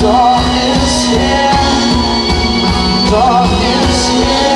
Dark is here.